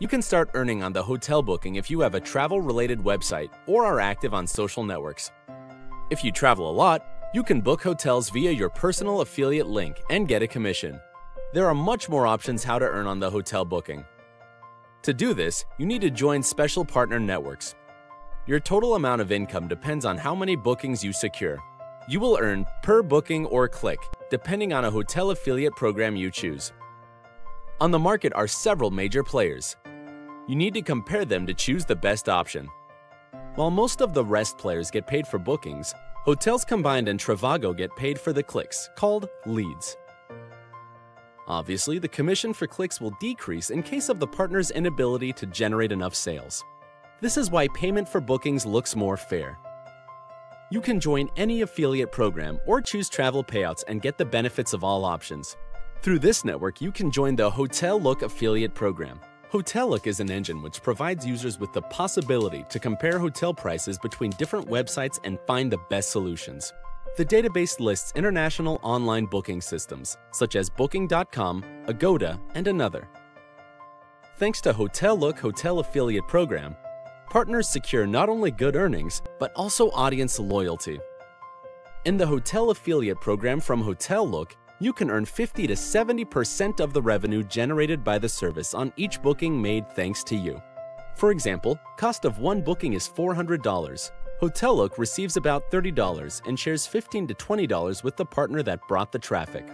You can start earning on the hotel booking if you have a travel-related website or are active on social networks. If you travel a lot, you can book hotels via your personal affiliate link and get a commission. There are much more options how to earn on the hotel booking. To do this, you need to join special partner networks. Your total amount of income depends on how many bookings you secure. You will earn per booking or click, depending on a hotel affiliate program you choose. On the market are several major players. You need to compare them to choose the best option. While most of the rest players get paid for bookings, Hotels Combined and Trivago get paid for the clicks, called leads. Obviously, the commission for clicks will decrease in case of the partner's inability to generate enough sales. This is why payment for bookings looks more fair. You can join any affiliate program or choose Travelpayouts and get the benefits of all options. Through this network, you can join the HotelLook affiliate program. HotelLook is an engine which provides users with the possibility to compare hotel prices between different websites and find the best solutions. The database lists international online booking systems, such as Booking.com, Agoda, and another. Thanks to HotelLook Hotel Affiliate Program, partners secure not only good earnings, but also audience loyalty. In the Hotel Affiliate Program from HotelLook, you can earn 50 to 70% of the revenue generated by the service on each booking made thanks to you. For example, cost of one booking is $400. HotelLook receives about $30 and shares $15 to $20 with the partner that brought the traffic.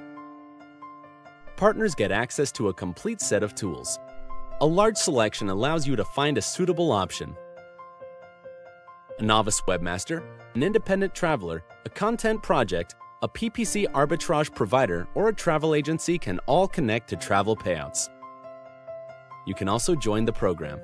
Partners get access to a complete set of tools. A large selection allows you to find a suitable option. A novice webmaster, an independent traveler, a content project, a PPC arbitrage provider, or a travel agency can all connect to Travelpayouts. You can also join the program.